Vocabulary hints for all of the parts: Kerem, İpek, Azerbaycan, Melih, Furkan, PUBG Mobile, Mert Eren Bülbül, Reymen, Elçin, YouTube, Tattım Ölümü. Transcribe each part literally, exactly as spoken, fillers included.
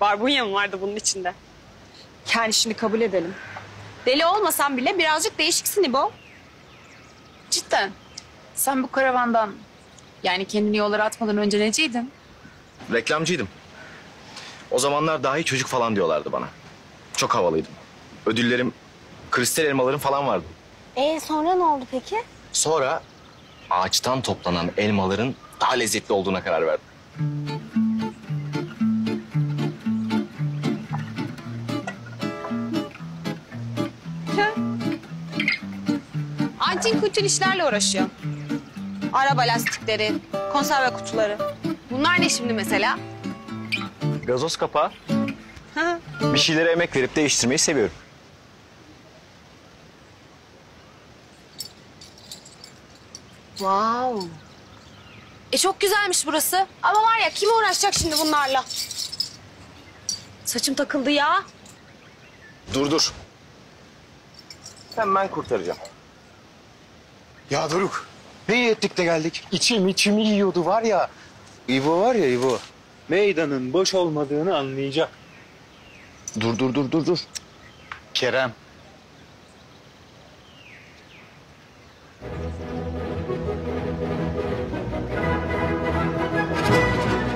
Barbunya mı vardı bunun içinde? Yani şimdi kabul edelim. Deli olmasan bile birazcık değişiksin İbo. Cidden. Sen bu karavandan, yani kendini yollara atmadan önce neciydin? Reklamcıydım. O zamanlar dahi çocuk falan diyorlardı bana. Çok havalıydım. Ödüllerim, kristal elmalarım falan vardı. Ee sonra ne oldu peki? Sonra ağaçtan toplanan elmaların daha lezzetli olduğuna karar verdim. Antin kutin işlerle uğraşıyor. Araba lastikleri, konserve kutuları. Bunlar ne şimdi mesela? Gazoz kapağı. Bir şeylere emek verip değiştirmeyi seviyorum. Wow. E çok güzelmiş burası. Ama var ya kim uğraşacak şimdi bunlarla? Saçım takıldı ya. Dur dur. Sen ben kurtaracağım. Ya Doruk, ne iyi ettik de geldik. İçim içimi yiyordu var ya. İbo var ya İbo. Meydanın boş olmadığını anlayacak. Dur dur dur dur dur. Kerem.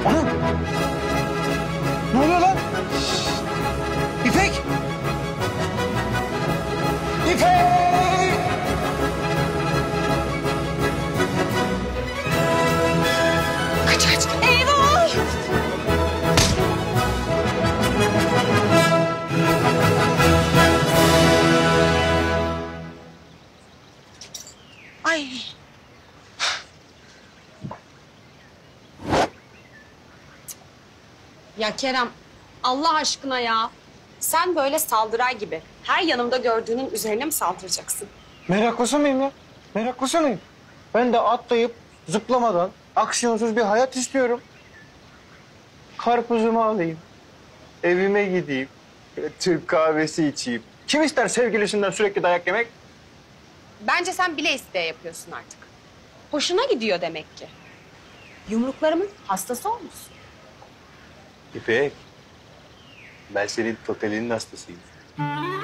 Anam. Ne oluyor lan? İpek. İpek. Ay. Ya Kerem, Allah aşkına ya. Sen böyle saldıray gibi her yanımda gördüğünün üzerine mi saldıracaksın? Meraklısı mıyım ya? Meraklısı mıyım? Ben de atlayıp zıplamadan aksiyonsuz bir hayat istiyorum. Karpuzumu alayım, evime gideyim, Türk kahvesi içeyim. Kim ister sevgilisinden sürekli dayak yemek? Bence sen bile isteye yapıyorsun artık. Hoşuna gidiyor demek ki. Yumruklarımın hastası olmuşsun. İpek, ben senin totalinin hastasıyım.